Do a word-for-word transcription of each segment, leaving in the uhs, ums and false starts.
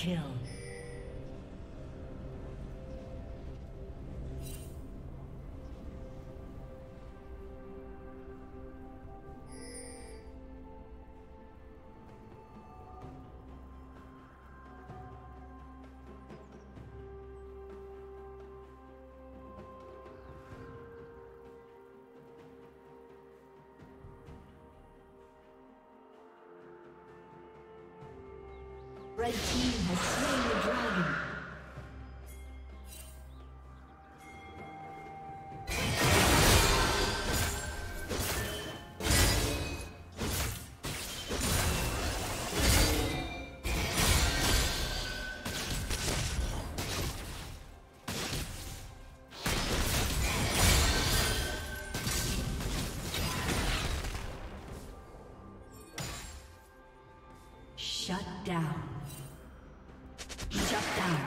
kill. Red team has slain the dragon. Shut down. Shut down.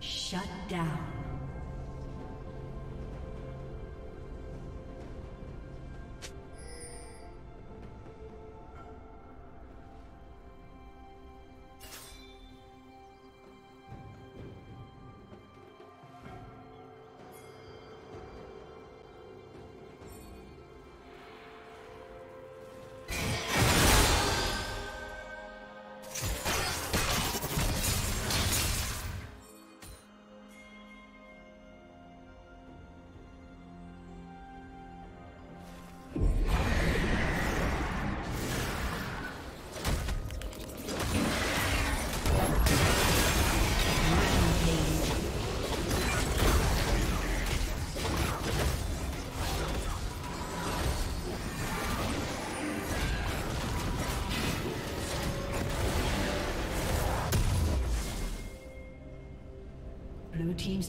Shut down. team's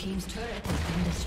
Team's turret has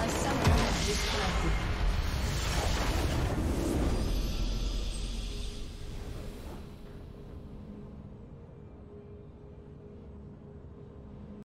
I summon and disconnected.